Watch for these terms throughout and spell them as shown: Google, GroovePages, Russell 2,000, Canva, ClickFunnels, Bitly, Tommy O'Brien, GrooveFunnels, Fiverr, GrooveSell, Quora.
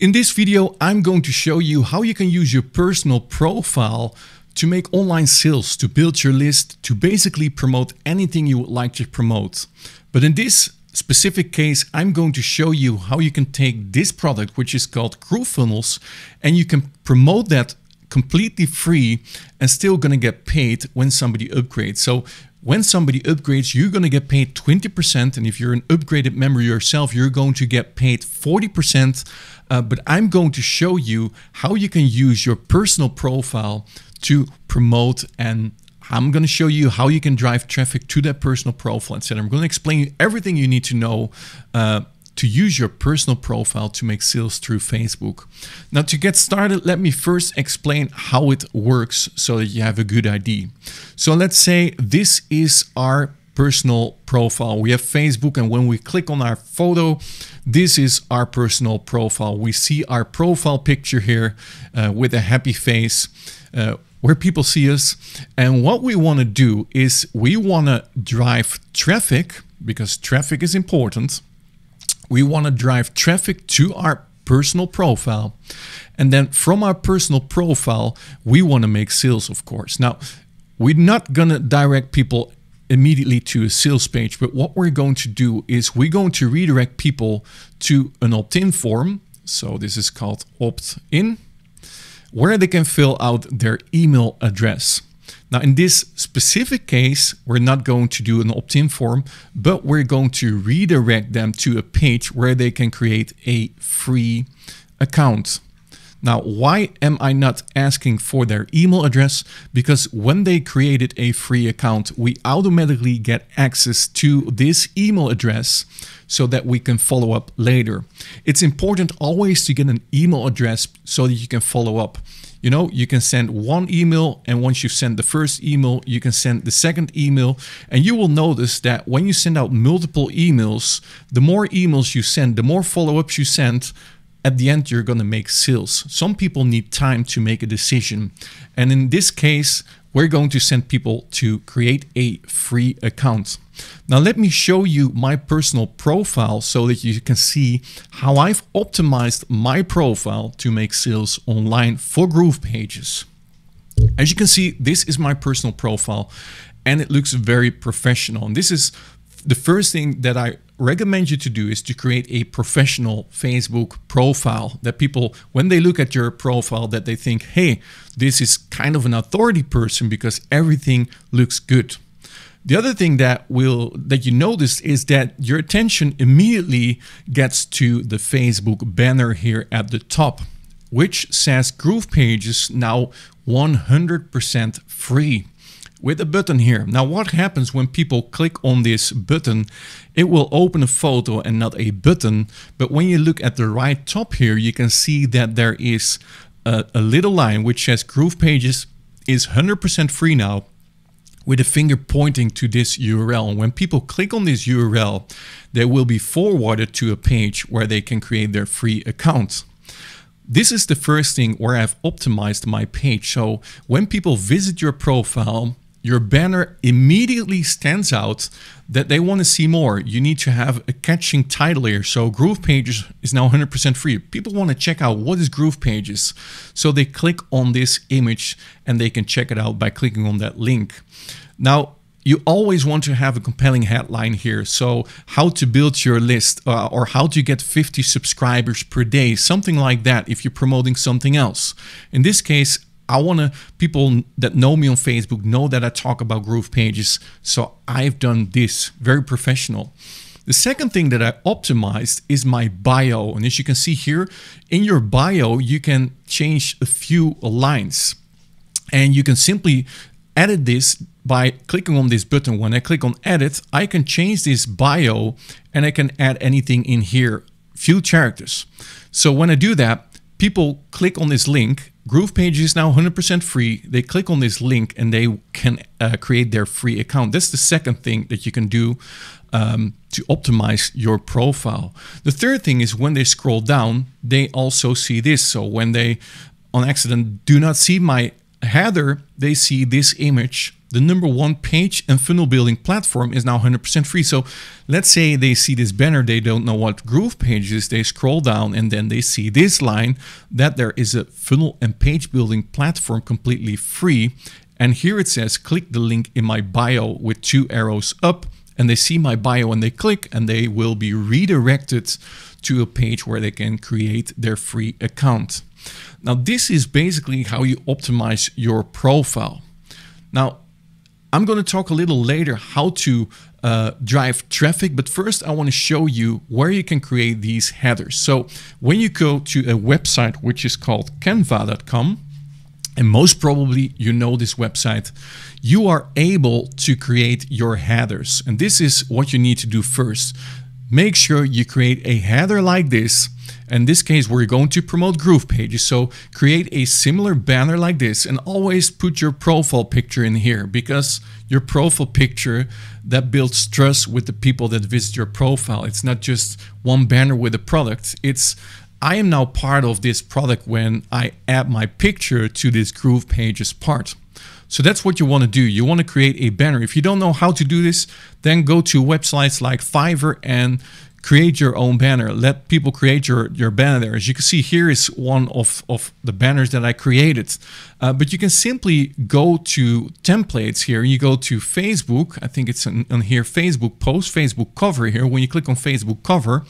In this video, I'm going to show you how you can use your personal profile to make online sales, to build your list, to basically promote anything you would like to promote. But in this specific case, I'm going to show you how you can take this product, which is called GrooveFunnels, and you can promote that completely free and still gonna get paid when somebody upgrades. So when somebody upgrades, you're going to get paid 20%. And if you're an upgraded member yourself, you're going to get paid 40%. But I'm going to show you how you can use your personal profile to promote, and I'm going to show you how you can drive traffic to that personal profile, etc. I'm going to explain everything you need to know to use your personal profile to make sales through Facebook. Now, to get started, let me first explain how it works so that you have a good idea. So let's say this is our personal profile. We have Facebook, and when we click on our photo, this is our personal profile. We see our profile picture here with a happy face where people see us. And what we want to do is we want to drive traffic, because traffic is important. We want to drive traffic to our personal profile. And then from our personal profile, we want to make sales, of course. Now, we're not going to direct people immediately to a sales page, but what we're going to do is we're going to redirect people to an opt-in form. So this is called opt-in, where they can fill out their email address. Now, in this specific case, we're not going to do an opt-in form, but we're going to redirect them to a page where they can create a free account. Now, why am I not asking for their email address? Because when they created a free account, we automatically get access to this email address so that we can follow up later. It's important always to get an email address so that you can follow up. You know, you can send one email, and once you send the first email, you can send the second email. And you will notice that when you send out multiple emails, the more emails you send, the more follow-ups you send, at the end, you're going to make sales. Some people need time to make a decision. And in this case, we're going to send people to create a free account. Now, let me show you my personal profile so that you can see how I've optimized my profile to make sales online for GroovePages. As you can see, this is my personal profile, and it looks very professional. And this is the first thing that I recommend you to do, is to create a professional Facebook profile that people, when they look at your profile, that they think, hey, this is kind of an authority person because everything looks good. The other thing that you notice is that your attention immediately gets to the Facebook banner here at the top, which says GroovePages now 100% free, with a button here. Now, what happens when people click on this button? It will open a photo and not a button. But when you look at the right top here, you can see that there is a little line which says GroovePages is 100% free now, with a finger pointing to this URL. And when people click on this URL, they will be forwarded to a page where they can create their free account. This is the first thing where I've optimized my page. So when people visit your profile, your banner immediately stands out that they want to see more. You need to have a catching title here. So GroovePages is now 100% free. People want to check out what is GroovePages. So they click on this image, and they can check it out by clicking on that link. Now, you always want to have a compelling headline here. So how to build your list, or how to get 50 subscribers per day, something like that, if you're promoting something else. In this case, I want to, people that know me on Facebook know that I talk about GroovePages, so I've done this very professional. The second thing that I optimized is my bio, and as you can see here, in your bio you can change a few lines, and you can simply edit this by clicking on this button. When I click on edit, I can change this bio, and I can add anything in here, few characters. So when I do that, people click on this link, GroovePages is now 100% free. They click on this link, and they can create their free account. That's the second thing that you can do to optimize your profile. The third thing is when they scroll down, they also see this. So when they, on accident, do not see my header, they see this image the #1 page and funnel building platform is now 100% free. So let's say they see this banner, they don't know what GroovePages is, they scroll down and then they see this line that there is a funnel and page building platform completely free. And here it says, click the link in my bio with 2 arrows up, and they see my bio and they click and they will be redirected to a page where they can create their free account. Now, this is basically how you optimize your profile. Now, I'm going to talk a little later how to drive traffic, but first I want to show you where you can create these headers. So when you go to a website, which is called canva.com, and most probably you know this website, you are able to create your headers. And this is what you need to do first. Make sure you create a header like this. In this case, we're going to promote GroovePages. So create a similar banner like this and always put your profile picture in here, because your profile picture, that builds trust with the people that visit your profile. It's not just one banner with a product. It's, I am now part of this product when I add my picture to this GroovePages part. So that's what you want to do. You want to create a banner. If you don't know how to do this, then go to websites like Fiverr and create your own banner. Let people create your banner there. As you can see, here is one of the banners that I created. But you can simply go to templates here. You go to Facebook. I think it's on here, Facebook post, Facebook cover here. When you click on Facebook cover,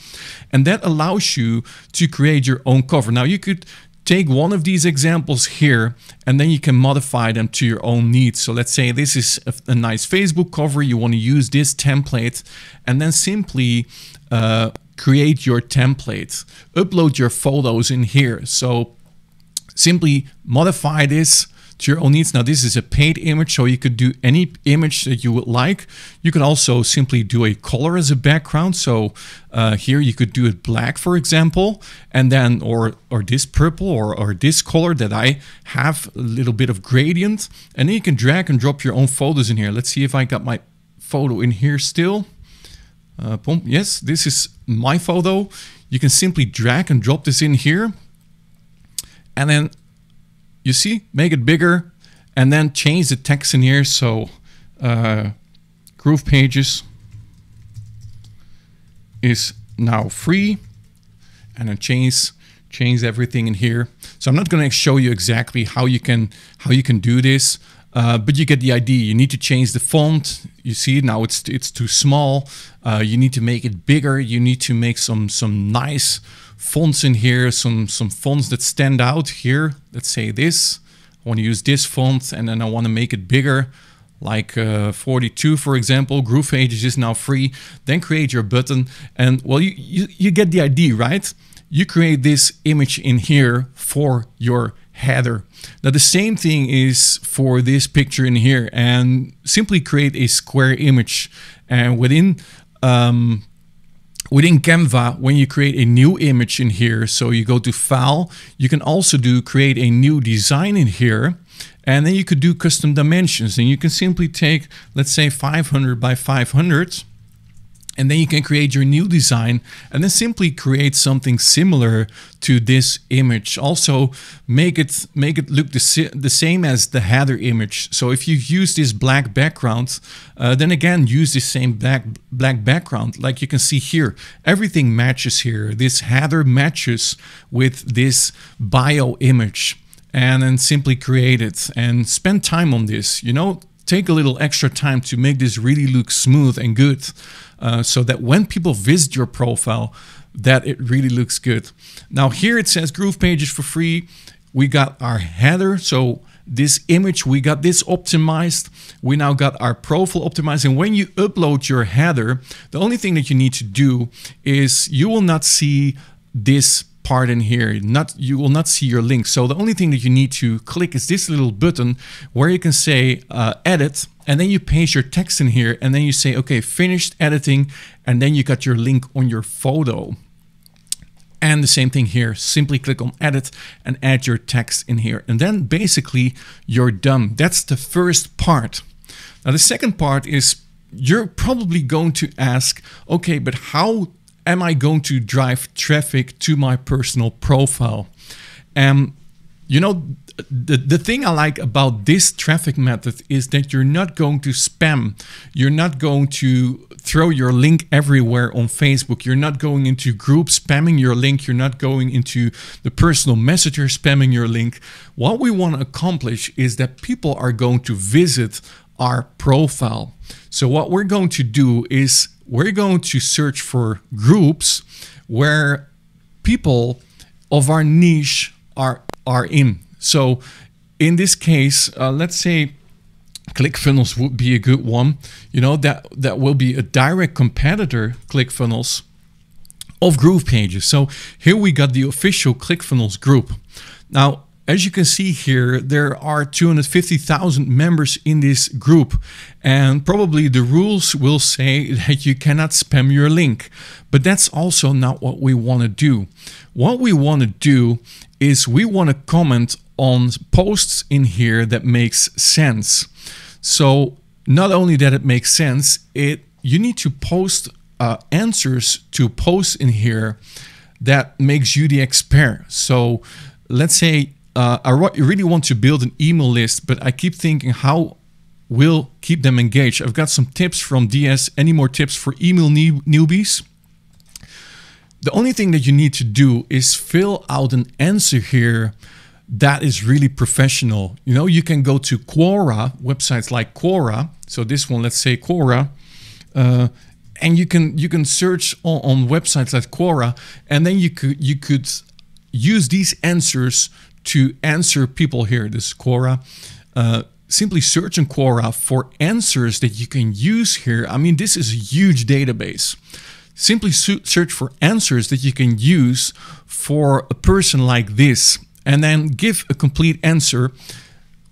and that allows you to create your own cover. Now, you could take one of these examples here and then you can modify them to your own needs. So let's say this is a nice Facebook cover. You want to use this template and then simply create your template. Upload your photos in here. So simply modify this to your own needs. Now, this is a paid image, so you could do any image that you would like. You could also simply do a color as a background. So here you could do it black, for example, and then or this purple or this color that I have a little bit of gradient. And then you can drag and drop your own photos in here. Let's see if I got my photo in here still. Yes, this is my photo. You can simply drag and drop this in here. And then you see, make it bigger and then change the text in here. So GroovePages is now free, and then change everything in here. So I'm not going to show you exactly how you can do this, but you get the idea. You need to change the font. You see now it's too small. You need to make it bigger. You need to make some nice fonts in here, some fonts that stand out here. Let's say this, I want to use this font, and then I want to make it bigger, like 42, for example. GroovePages is now free. Then create your button, and well, you get the idea, right? You create this image in here for your header. Now, the same thing is for this picture in here, and simply create a square image. And within Canva, when you create a new image in here, so you go to File, you can also do create a new design in here, and then you could do custom dimensions. And you can simply take, let's say 500 by 500, and then you can create your new design and then simply create something similar to this image. Also, make it look the same as the header image. So if you use this black background, then again, use the same black background. Like you can see here, everything matches here. This header matches with this bio image, and then simply create it and spend time on this, you know. Take a little extra time to make this really look smooth and good, so that when people visit your profile, that it really looks good. Now here it says GroovePages for free. We got our header, so this image, we got this optimized. We now got our profile optimized. And when you upload your header, the only thing that you need to do is you will not see this part in here, you will not see your link. So the only thing that you need to click is this little button where you can say edit, and then you paste your text in here, and then you say okay, finished editing, and then you got your link on your photo. And the same thing here, simply click on edit and add your text in here, and then basically you're done. That's the first part. Now the second part is, you're probably going to ask, okay, but how am I going to drive traffic to my personal profile? And You know, the thing I like about this traffic method is that you're not going to spam. You're not going to throw your link everywhere on Facebook. You're not going into groups spamming your link. You're not going into the personal messenger spamming your link. What we want to accomplish is that people are going to visit our profile. So what we're going to do is we're going to search for groups where people of our niche are in. So in this case, let's say ClickFunnels would be a good one. You know, that will be a direct competitor, ClickFunnels, of GroovePages. So here we got the official ClickFunnels group. Now, as you can see here, there are 250,000 members in this group, and probably the rules will say that you cannot spam your link, but that's also not what we want to do. What we want to do is we want to comment on posts in here that makes sense. So not only that it makes sense, you need to post answers to posts in here that makes you the expert. So let's say I really want to build an email list, but I keep thinking how we'll keep them engaged. I've got some tips from DS. Any more tips for email newbies? The only thing that you need to do is fill out an answer here that is really professional. You know, you can go to Quora, websites like Quora. So this one, let's say Quora. And you can search on websites like Quora, and then you could use these answers to answer people here. This is Quora. Simply search in Quora for answers that you can use here. I mean, this is a huge database. Simply search for answers that you can use for a person like this, and then give a complete answer.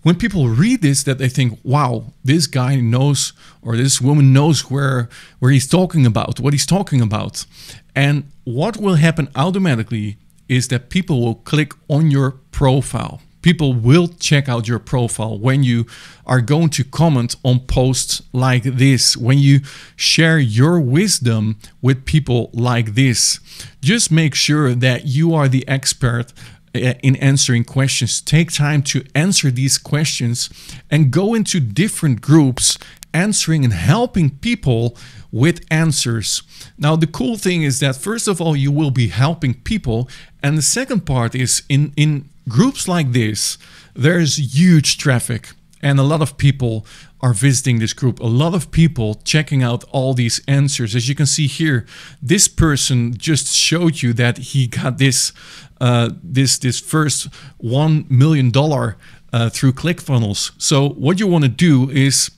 When people read this, that they think, wow, this guy knows, or this woman knows where he's talking about, what he's talking about. And what will happen automatically is that people will click on your profile. People will check out your profile when you are going to comment on posts like this, when you share your wisdom with people like this. Just make sure that you are the expert in answering questions. Take time to answer these questions and go into different groups answering and helping people with answers. Now, the cool thing is that, first of all, you will be helping people. And the second part is in groups like this, there's huge traffic. And a lot of people are visiting this group. A lot of people checking out all these answers. As you can see here, this person just showed you that he got this this first $1 million through ClickFunnels. So what you want to do is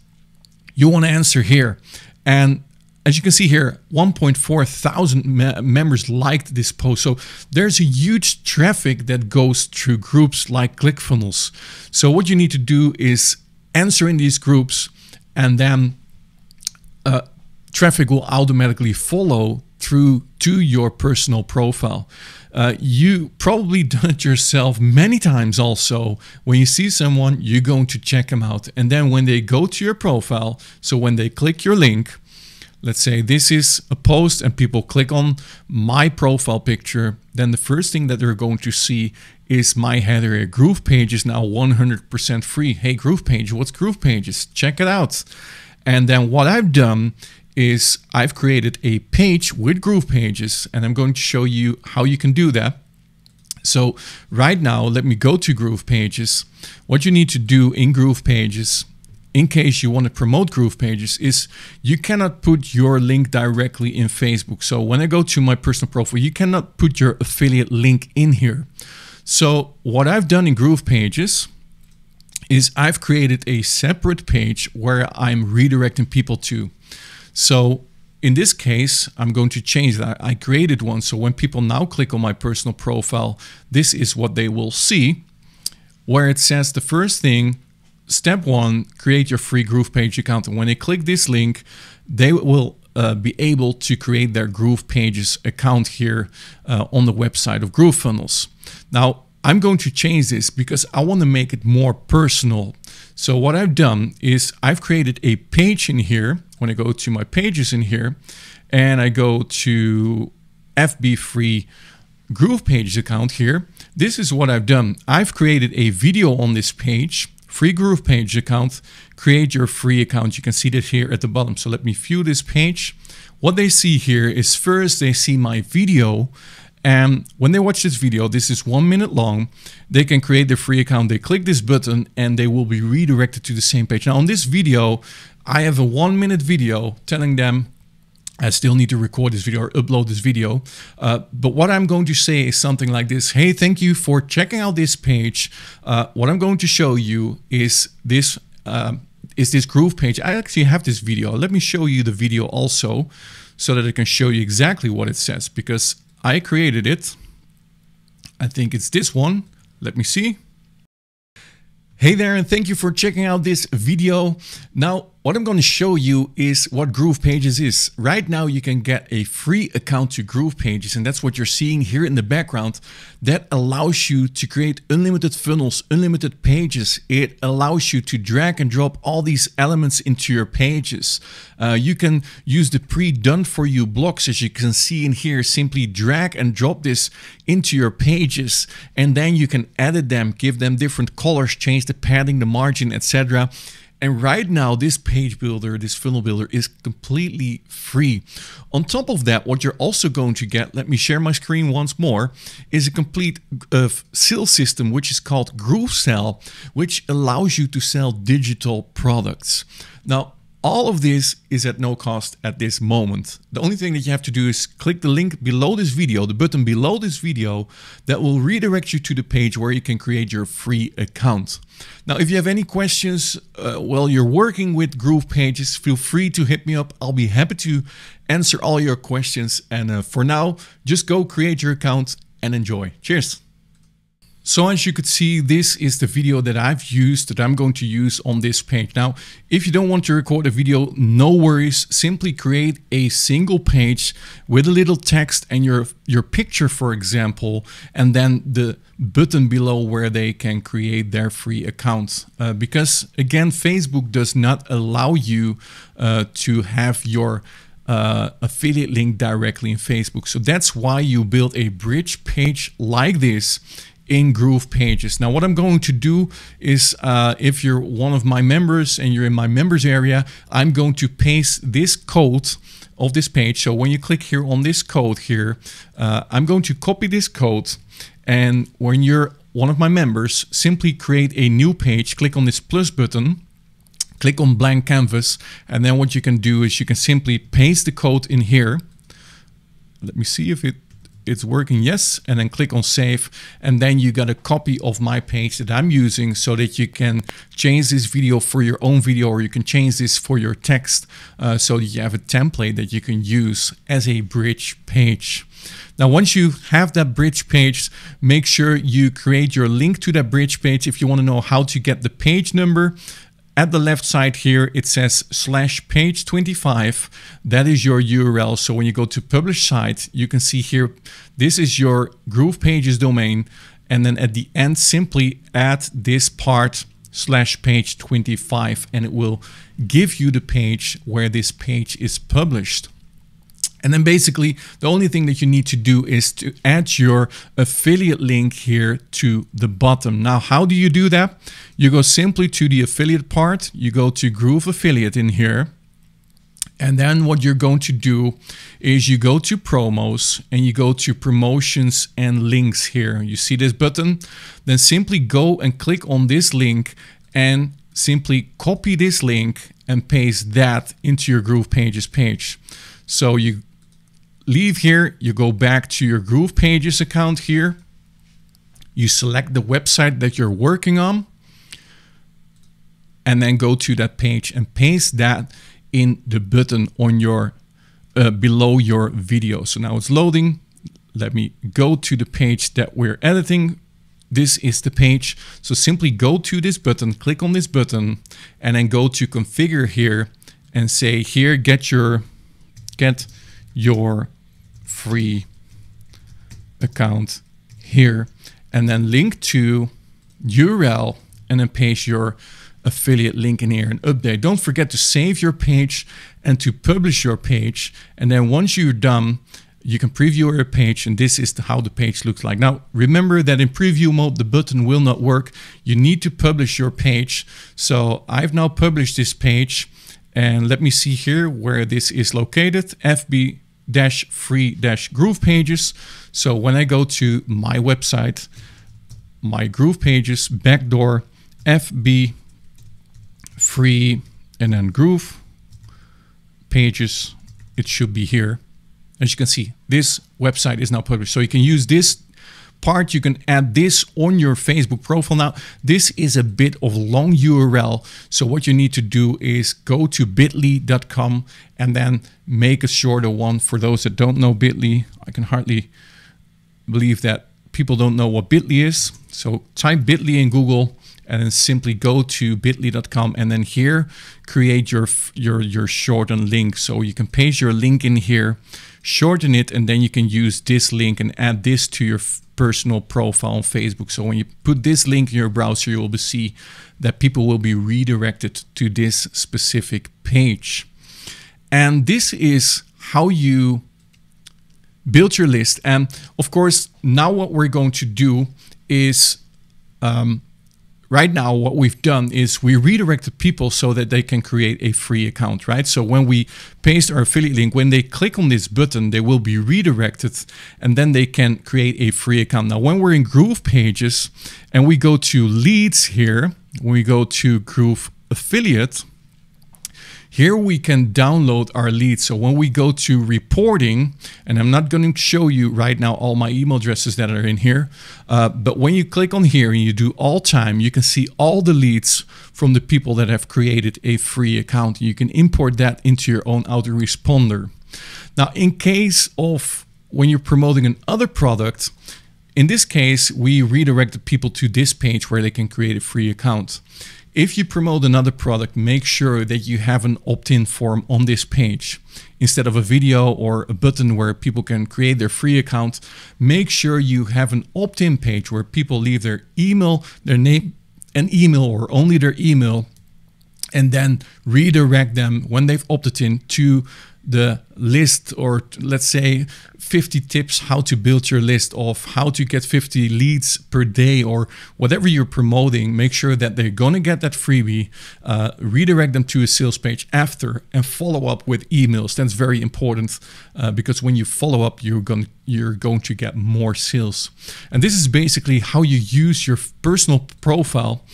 you want to answer here. And as you can see here, 1,400 members liked this post. So there's a huge traffic that goes through groups like ClickFunnels. So what you need to do is answer in these groups, and then traffic will automatically follow through to your personal profile. You probably done it yourself many times also. When you see someone, you're going to check them out. And then when they go to your profile, so when they click your link, let's say this is a post and people click on my profile picture, then the first thing that they're going to see is my header here. GroovePage is now 100% free. Hey, GroovePage, what's GroovePages? Check it out. And then what I've done is I've created a page with GroovePages, and I'm going to show you how you can do that. So right now, let me go to GroovePages. What you need to do in GroovePages, in case you want to promote GroovePages, is you cannot put your link directly in Facebook. So when I go to my personal profile, you cannot put your affiliate link in here. So what I've done in GroovePages is I've created a separate page where I'm redirecting people to. So in this case, I'm going to change that. I created one. So when people now click on my personal profile, this is what they will see, where it says the first thing, step one, create your free GroovePage account. And when they click this link, they will be able to create their GroovePages account here on the website of GrooveFunnels. Now, I'm going to change this because I want to make it more personal. So what I've done is I've created a page in here. When I go to my pages in here and I go to FB free GroovePages account here, this is what I've done. I've created a video on this page, free GroovePages account, create your free account. You can see that here at the bottom. So let me view this page. What they see here is first they see my video, and when they watch this video, this is 1 minute long, they can create their free account. They click this button and they will be redirected to the same page. Now on this video, I have a 1 minute video telling them I still need to record this video or upload this video. But what I'm going to say is something like this. Hey, thank you for checking out this page. What I'm going to show you is this GroovePages. I actually have this video. Let me show you the video also so that I can show you exactly what it says, because I created it. I think it's this one. Let me see. Hey there, and thank you for checking out this video. Now, what I'm going to show you is what GroovePages is. Right now, you can get a free account to GroovePages, and that's what you're seeing here in the background. That allows you to create unlimited funnels, unlimited pages. It allows you to drag and drop all these elements into your pages. You can use the pre-done for you blocks, as you can see in here. Simply drag and drop this into your pages, and then you can edit them, give them different colors, change the padding, the margin, etc. And right now, this page builder, this funnel builder is completely free. On top of that, what you're also going to get, let me share my screen once more, is a complete sales system, which is called GrooveSell, which allows you to sell digital products. Now, all of this is at no cost at this moment. The only thing that you have to do is click the link below this video, the button below this video, that will redirect you to the page where you can create your free account. Now, if you have any questions while you're working with GroovePages, feel free to hit me up. I'll be happy to answer all your questions. And for now, just go create your account and enjoy. Cheers. So as you could see, this is the video that I've used, that I'm going to use on this page. Now, if you don't want to record a video, no worries. Simply create a single page with a little text and your picture, for example, and then the button below where they can create their free account. Because again, Facebook does not allow you to have your affiliate link directly in Facebook. So that's why you build a bridge page like this in GroovePages. Now, what I'm going to do is, if you're one of my members and you're in my members area, I'm going to paste this code of this page. So when you click here on this code here, I'm going to copy this code. And when you're one of my members, simply create a new page, click on this plus button, click on blank canvas. And then what you can do is you can simply paste the code in here. Let me see if it's working, yes, and then click on save, and then you got a copy of my page that I'm using so that you can change this video for your own video, or you can change this for your text, so that you have a template that you can use as a bridge page. Now, once you have that bridge page, make sure you create your link to that bridge page. If you want to know how to get the page number, at the left side here, it says /page25. That is your URL. So when you go to publish site, you can see here, this is your GroovePages domain. And then at the end, simply add this part /page25, and it will give you the page where this page is published. And then basically, the only thing that you need to do is to add your affiliate link here to the bottom. Now, how do you do that? You go simply to the affiliate part, you go to Groove Affiliate in here. And then what you're going to do is you go to promos and you go to promotions and links here. You see this button? Then simply go and click on this link and simply copy this link and paste that into your GroovePages page. So you leave here, you go back to your GroovePages account here. You select the website that you're working on and then go to that page and paste that in the button on your below your video. So now it's loading. Let me go to the page that we're editing. This is the page. So simply go to this button, click on this button, and then go to configure here and say here, get your free account here, and then link to URL, and then paste your affiliate link in here and update. Don't forget to save your page and to publish your page. And then once you're done, you can preview your page, and this is how the page looks like. Now, remember that in preview mode, the button will not work. You need to publish your page. So I've now published this page, and let me see here where this is located, FB-free-GroovePages. So when I go to my website, my GroovePages backdoor, FB free and then GroovePages, it should be here. As you can see, this website is now published. So you can use this part, you can add this on your Facebook profile. Now, this is a bit of long URL. So what you need to do is go to bitly.com and then make a shorter one. For those that don't know Bitly, I can hardly believe that people don't know what Bitly is. So type Bitly in Google and then simply go to bitly.com and then here, create your shortened link. So you can paste your link in here, shorten it, and then you can use this link and add this to your personal profile on Facebook. So when you put this link in your browser, you will see that people will be redirected to this specific page. And this is how you build your list. And of course, now what we're going to do is, right now, what we've done is we redirected people so that they can create a free account, right? So when we paste our affiliate link, when they click on this button, they will be redirected and then they can create a free account. Now, when we're in GroovePages and we go to leads here, when we go to Groove Affiliate, here we can download our leads. So when we go to reporting, and I'm not going to show you right now all my email addresses that are in here, but when you click on here and you do all time, you can see all the leads from the people that have created a free account. You can import that into your own autoresponder. Now, in case of when you're promoting another product, in this case, we redirected people to this page where they can create a free account. If you promote another product, make sure that you have an opt-in form on this page. Instead of a video or a button where people can create their free account, make sure you have an opt-in page where people leave their email, their name and email, or only their email, and then redirect them when they've opted in to the list, or let's say 50 tips how to build your list, of how to get 50 leads per day, or whatever you're promoting. Make sure that they're going to get that freebie, redirect them to a sales page after, and follow up with emails. That's very important, because when you follow up, you're going to get more sales. And this is basically how you use your personal profile,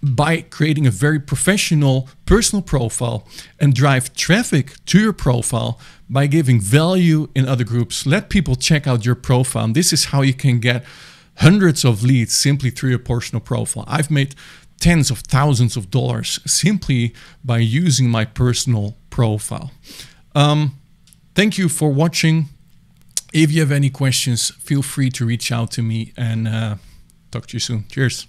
by creating a very professional personal profile and drive traffic to your profile by giving value in other groups. Let people check out your profile. And this is how you can get hundreds of leads simply through your personal profile. I've made tens of thousands of dollars simply by using my personal profile. Thank you for watching. If you have any questions, feel free to reach out to me, and talk to you soon. Cheers.